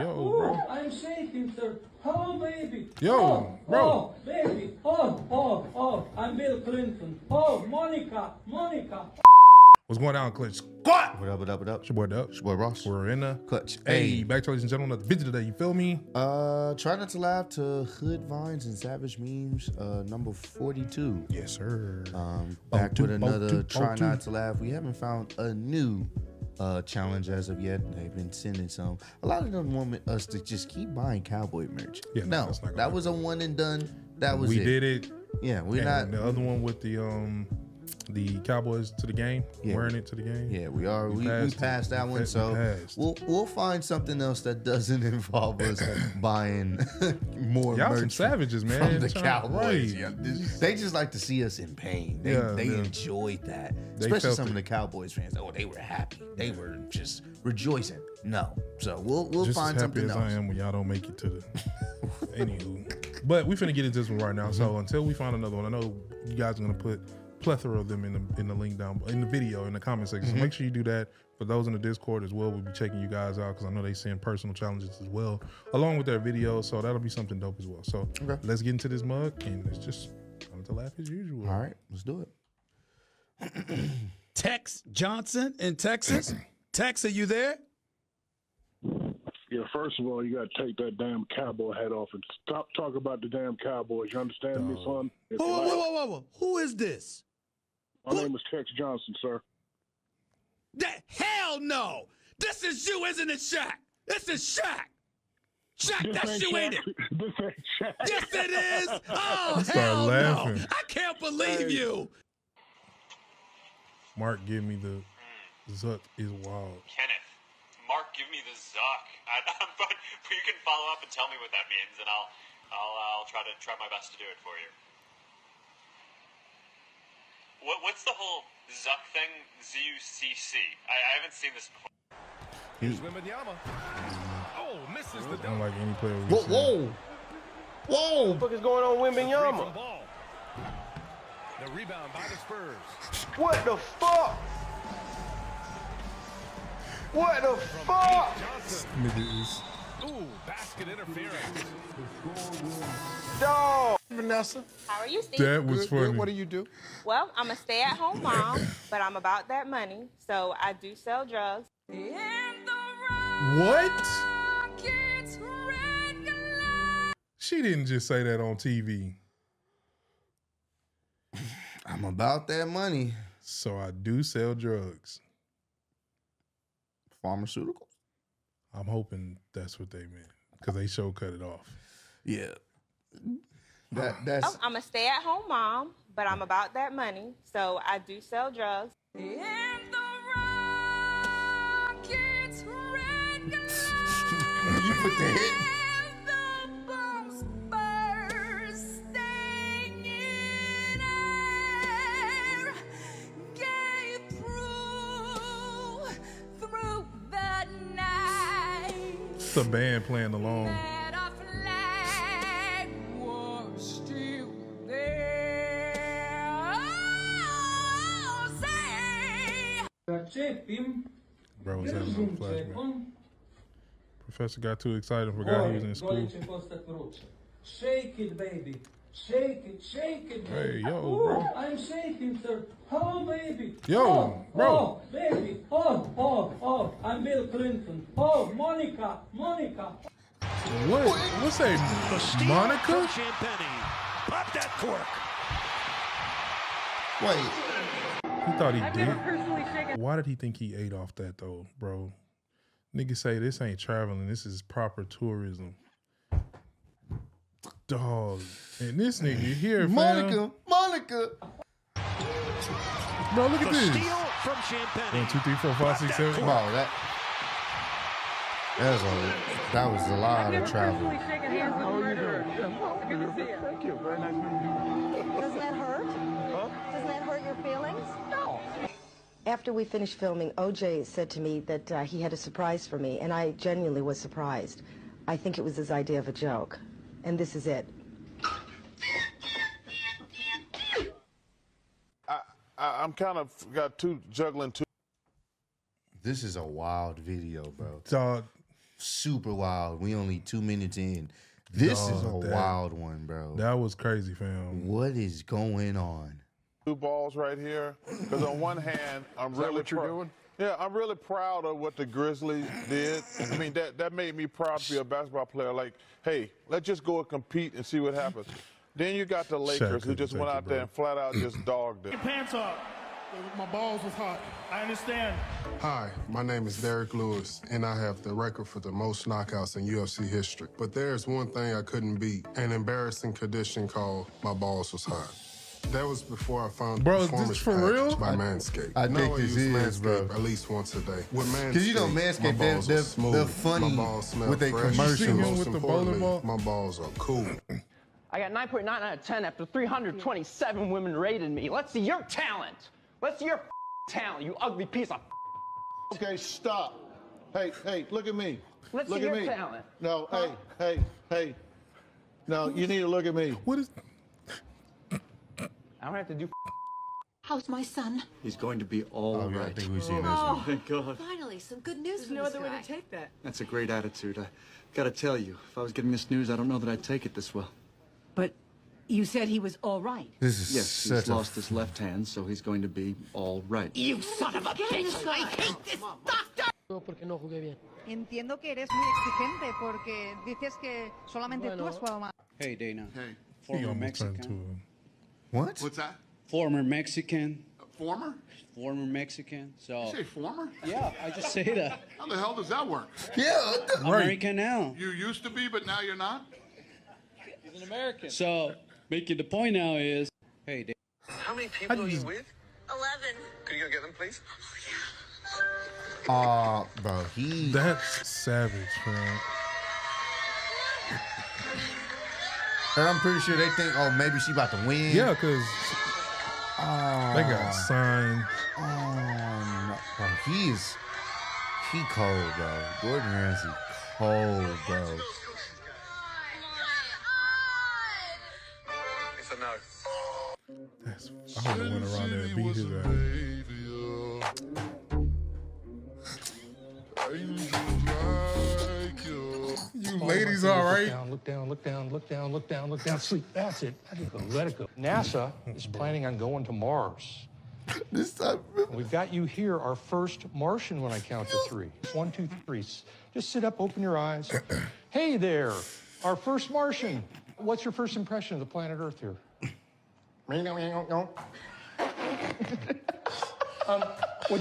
Yo, bro. Ooh, I'm shaking, sir. Oh, baby. Yo, oh, bro. Oh, baby. Oh, oh, oh. I'm Bill Clinton. Oh, Monica. Monica. What's going on, Clutch? Squat! What up, what up, what up? It's your boy Dub. It's your boy Ross. We're in the Clutch. Hey, back to ladies and gentlemen, another video today, you feel me? Try not to laugh to Hood Vines and Savage Memes, number 42. Yes, sir. Back with another Try Not to Laugh. We haven't found a new challenge as of yet. They've been sending some. A lot of them want us to just keep buying cowboy merch. Yeah, no, that was a one and done. That was it. We did it. Yeah, we're not. The other one with the Cowboys to the game, yeah. Wearing it to the game. Yeah, we are. We passed that one, so we'll find something else that doesn't involve us buying more merch. Y'all some savages, man. From the Cowboys. Right. Yeah, they just like to see us in pain. They enjoyed that. They especially some of the Cowboys fans. Oh, they were happy. They were just rejoicing. No. So we'll just find something else. As happy as I am when y'all don't make it to the... Anywho. But we finna get into this one right now, so until we find another one, I know you guys are going to put... plethora of them in the link down in the video in the comment section. So make sure you do that. For those in the Discord as well, we'll be checking you guys out because I know they send personal challenges as well along with their videos. So that'll be something dope as well. So let's get into this mug and let's just come to laugh as usual. All right, let's do it. Tex Johnson in Texas. Tex, are you there? Yeah, first of all, you got to take that damn cowboy hat off and stop talking about the damn Cowboys. You understand me, son? Whoa. Who is this? My name is Tex Johnson, sir. That hell no! This is you, isn't it, Shaq? This is Shaq. Shaq, that's you, ain't it? This ain't Shaq. Yes, it is. Oh, hell no! I can't believe you. Mark, give me the Zuck is wild. Kenneth, Mark, give me the Zuck. You can follow up and tell me what that means, and I'll try my best to do it for you. What's the whole Zuck thing? Z-U-C-C. I haven't seen this before. Here's Wembanyama. Oh, misses the dunk. I don't like any player. Whoa! What the fuck is going on, Wembanyama? The rebound by the Spurs. What the fuck? What the fuck? Ooh, basket interference. Dog. Vanessa. How are you, Steve? That was funny. Good. What do you do? Well, I'm a stay-at-home mom, but I'm about that money, so I do sell drugs. What? She didn't just say that on TV. I'm about that money, so I do sell drugs. Pharmaceuticals? I'm hoping that's what they meant, because they cut it off. Yeah. I'm a stay-at-home mom, but I'm about that money, so I do sell drugs. You put the hit? It's a band playing along. Bro was having a flashback. Professor got too excited and forgot he was in school. Shake it, baby. Shake it, shake it. Baby. Hey, yo, bro. I'm shaking, sir. Oh, baby. Yo, bro. Oh, baby. Oh, oh, oh. I'm Bill Clinton. Oh, Monica. Monica. What? What's that? Monica? Pop that cork. Wait. He thought he did. Why did he think he ate off that though, bro? Niggas say this ain't traveling. This is proper tourism. Dog. And this nigga here, Monica. Bro, look at this. Steal from Champagne. 1, 2, 3, 4, 5, 6, 7. Wow, that was a lot of travel. Thank you. Very nice meeting you. Doesn't that hurt? Huh? Doesn't that hurt your feelings? No. After we finished filming, OJ said to me that he had a surprise for me, and I genuinely was surprised. I think it was his idea of a joke, and this is it. I'm kind of got two juggling two. This is a wild video, bro. Dog. super wild. We only 2 minutes in. This is a wild one, bro. That was crazy, fam. What is going on? Two balls right here. Because on one hand, I'm really what you're doing. Yeah, I'm really proud of what the Grizzlies did. I mean, that made me proud to be a basketball player. Like, hey, let's just go and compete and see what happens. Then you got the Lakers who just went out there and flat out just dogged it. Get your pants off. My balls was hot. I understand. Hi, my name is Derek Lewis, and I have the record for the most knockouts in UFC history. But there's one thing I couldn't beat, an embarrassing condition called my balls was hot. That was before I found the performance package by Manscaped. I think this is, bro. At least once a day. With Manscaped, because you know Manscaped, they're funny with a commercial. Most importantly, my balls are cool. I got 9.9 out of 10 after 327 women rated me. Let's see your talent. Let's see your talent, you ugly piece of Okay, stop. Hey, hey, look at me. Let's look see at your me. Talent. No, huh? Hey, hey, hey. No, you need to look at me. What is... I don't have to do... How's my son? He's going to be all right. I think we've seen this. Thank God. Finally, some good news for this guy. There's no other way to take that. That's a great attitude. I gotta tell you, if I was getting this news, I don't know that I'd take it this well. But... you said he was all right. This is yes, he's lost his left hand, so he's going to be all right. You son of a bitch! I hate this doctor! Entiendo que eres muy exigente porque dices que solamente tú has jugado mal. Hey, Dana. Hey. Former Mexican. What? What's that? Former Mexican. Former? Former Mexican. So. You say former? Yeah, I just say that. How the hell does that work? Yeah. American now. You used to be, but now you're not? He's an American. So... making the point now is, hey, Dave. How many people are you with? 11. Could you go get them, please? Oh, yeah. Bro, he... that's savage, bro. And I'm pretty sure they think, oh, maybe she about to win. Yeah, because they got signed. Oh, no. Bro, he is... he cold, bro. Gordon Ramsay cold, bro. That's, I would have went around there and beat his ass. You ladies, all right? Look down, look down, look down, look down, look down. Sleep. That's it. Let it go. Let it go. NASA is planning on going to Mars. This time, we've got you here, our first Martian. When I count to three, 1, 2, 3. Just sit up, open your eyes. Hey there, our first Martian. What's your first impression of the planet Earth here? What'd you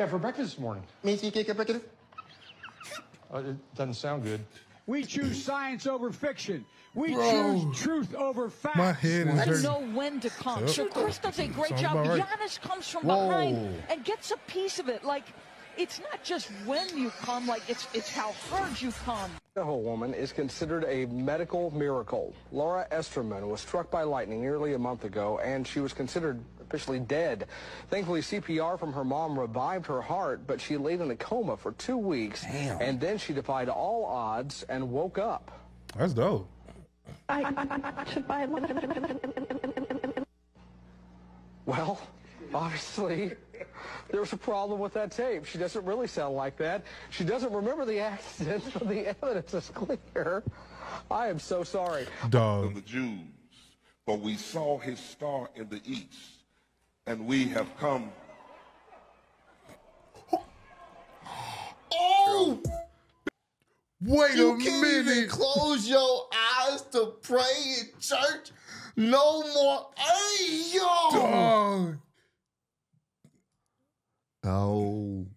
have for breakfast this morning? It doesn't sound good. We choose science over fiction. We choose truth over facts. My head is hurting. Know when to come. Shoot, Chris does a great job. Right. Giannis comes from behind and gets a piece of it. Like, it's not just when you come, like it's how hard you come. The whole woman is considered a medical miracle. Laura Esterman was struck by lightning nearly a month ago, and she was considered officially dead. Thankfully, CPR from her mom revived her heart, but she laid in a coma for 2 weeks. Damn. And then she defied all odds and woke up. That's dope. Well, obviously, there's a problem with that tape. She doesn't really sound like that. She doesn't remember the accident, but the evidence is clear. I am so sorry. Dog. The Jews, for we saw his star in the east, and we have come. Oh! Wait a minute. Even close your eyes to pray in church. No more. Hey, yo! Dog. Oh,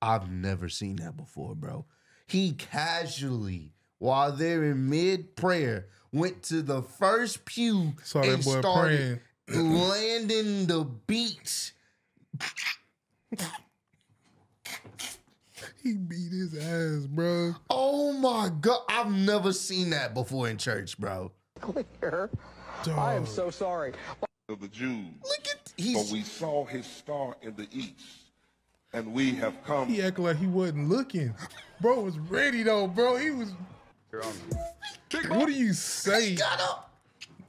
I've never seen that before, bro. He casually, while they're in mid-prayer, went to the first pew and started landing the beats. He beat his ass, bro. Oh, my God. I've never seen that before in church, bro. Clear. I am so sorry. Of the Jews, look at but we saw his star in the east. And we have come. He acted like he wasn't looking. Bro was ready though, bro. He was. What do you say?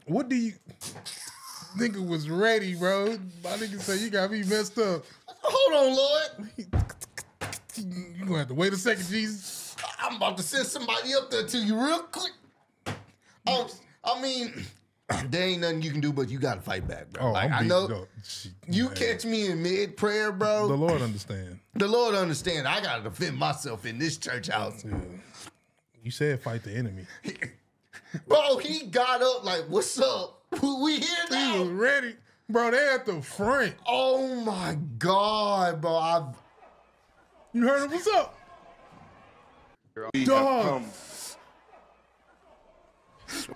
What do you think it was ready, bro? My nigga say you got me messed up. Hold on, Lord. You gonna have to wait a second, Jesus. I'm about to send somebody up there to you real quick. Oh, I mean, there ain't nothing you can do, but you got to fight back, bro. Oh, like, I know you catch me in mid-prayer, bro. The Lord understand. The Lord understand. I got to defend myself in this church house. Yeah. You said fight the enemy. Bro, he got up like, what's up? We here now? He was ready. Bro, they at the front. Oh, my God, bro. You heard him? What's up? Dog.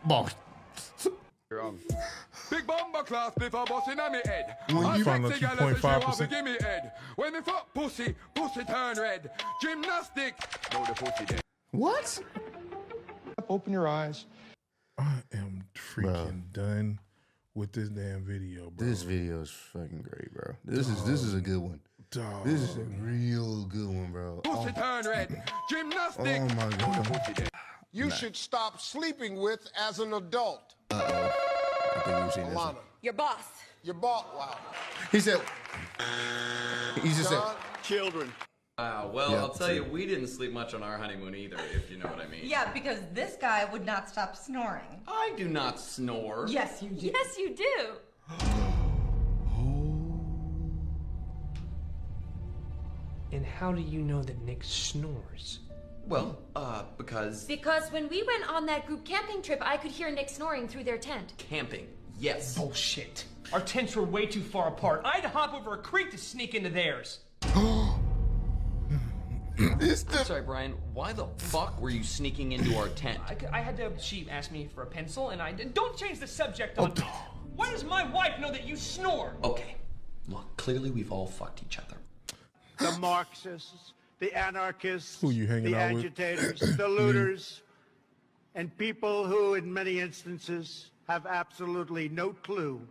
Boss. Big bomber class before bossing on me head. I found that 2.5%. Give me head. When the fuck pussy turn red. Gymnastic. No, the pussy dead. What? Open your eyes. I am freaking done with this damn video, bro. This video is fucking great, bro. This is a good one. Dog. This is a real good one, bro. Pussy turn red. Gymnastic. Oh my God. You should stop sleeping with as an adult. Uh-oh. I think we've seen this one. Your boss. Your boss. Wow. He said. He just said. Children. Wow. Well, yeah, I'll tell you, we didn't sleep much on our honeymoon either, if you know what I mean. Yeah, because this guy would not stop snoring. I do not snore. Yes, you do. Yes, you do. And how do you know that Nick snores? Well, because... Because when we went on that group camping trip, I could hear Nick snoring through their tent. Camping, yes. Bullshit. Our tents were way too far apart. I had to hop over a creek to sneak into theirs. I'm sorry, Brian. Why the fuck were you sneaking into our tent? I had to... She asked me for a pencil, and I did... Don't change the subject on... Oh. Why does my wife know that you snore? Okay. Look, clearly we've all fucked each other. The Marxists... The anarchists, who you hanging out with? The agitators, the looters, and people who, in many instances, have absolutely no clue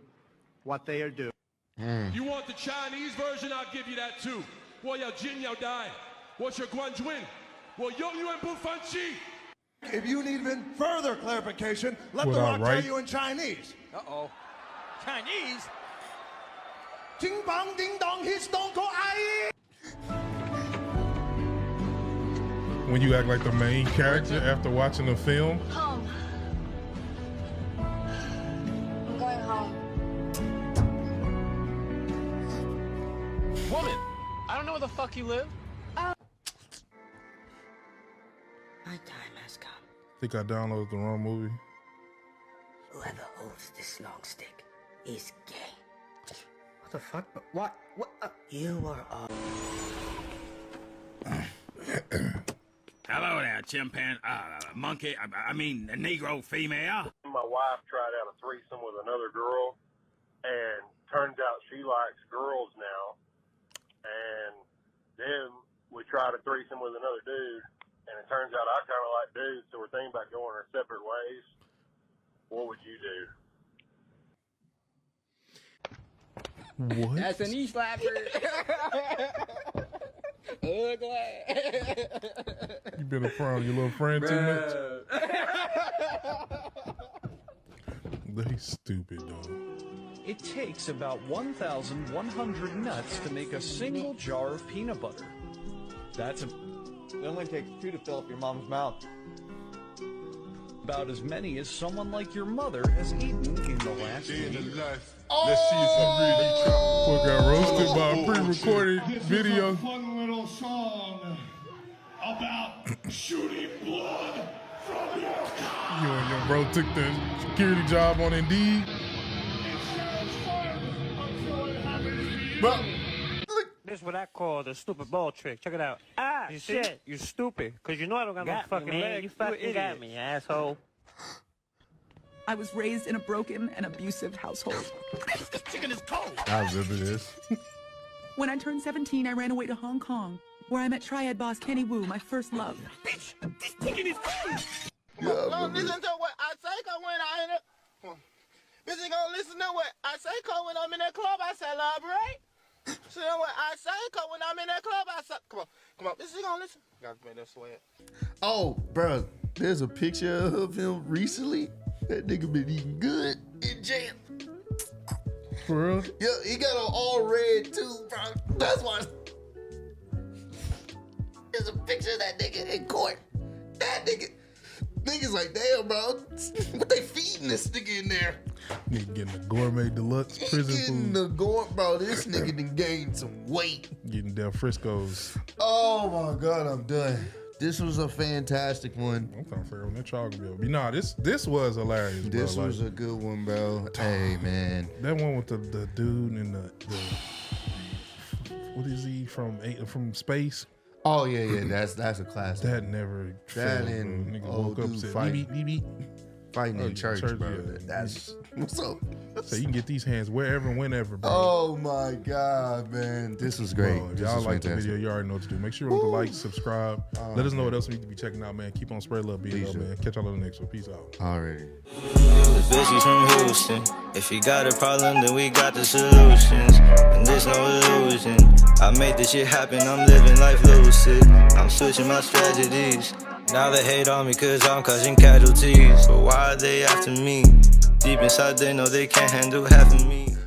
what they are doing. You want the Chinese version? I'll give you that too. Well, your Jin, your Dai. What's your Guanjuin? Well, you and Bu Fanchi. If you need even further clarification, let the rock tell you in Chinese. Uh oh. Chinese? Ding bang, ding dong, his don't go ai. When you act like the main character after watching a film. Home. I'm going home. Woman, I don't know where the fuck you live. Oh. My time has come. I think I downloaded the wrong movie. Whoever holds this long stick is gay. What the fuck? What? What? You are all... Hello there, chimpanzee, monkey, I mean, a Negro female. My wife tried out a threesome with another girl, and turns out she likes girls now. And then we tried a threesome with another dude, and it turns out I kind of like dudes, so we're thinking about going our separate ways. What would you do? What? That's a knee slapper. You've been a friend, your little friend too much. They stupid, dog. It takes about 1,100 nuts to make a single jar of peanut butter. That's a... It only takes 2 to fill up your mom's mouth. About as many as someone like your mother has eaten in the last year. Oh! Let's see some really got roasted by a pre-recorded video. Song about shooting blood from your car. You and your bro took the security job on Indeed. But this is what I call the stupid ball trick. Check it out. Ah, you shit, you stupid, because you know I don't got no fucking leg. You fucking got me, asshole. I was raised in a broken and abusive household. This chicken is cold. I remember this. When I turned 17, I ran away to Hong Kong, where I met Triad boss Kenny Wu, my first love. Bitch, this chicken is cold. Don't listen to what I say, cause when I in a... Bitch, you gonna listen to what I say, cause when I'm in that club, I celebrate. So what I say, cause when I'm in that club, I say... Come on, come on, bitch, you gonna listen. You gotta make that sweat. Oh, bro, there's a picture of him recently. That nigga been eating good in jail. For real? Yeah, he got on all red too, bro. That's why. There's a picture of that nigga in court. that nigga. Niggas like, damn, bro, what they feeding this nigga in there? Nigga getting the gourmet deluxe prison food. The bro, this nigga done gained some weight. Getting Del Frisco's. Oh my God, I'm done. This was a fantastic one. I'm coming for that chocolate bill. You know, this was hilarious. This bro. Was like, a good one, bro. Hey man, that one with the dude and the what is he from space? Oh yeah, yeah, that's a classic. That never. That and nigga woke up said, fighting in church, bro. Yeah. That's what's up. So you can get these hands wherever and whenever, bro. Oh my God, man, this was great. Bro, if y'all like the video, you already know what to do. Make sure you like, subscribe. Let us know what else we need to be checking out, man. Keep on spreading love, BLO, man. Catch y'all on the next one. Peace out. Alrighty. Busy from Houston. If you got a problem, then we got the solutions. And there's no illusion. I made this shit happen. I'm living life lucid. I'm switching my strategies. Now they hate on me cause I'm causing casualties. But why are they after me? Deep inside they know they can't handle half of me.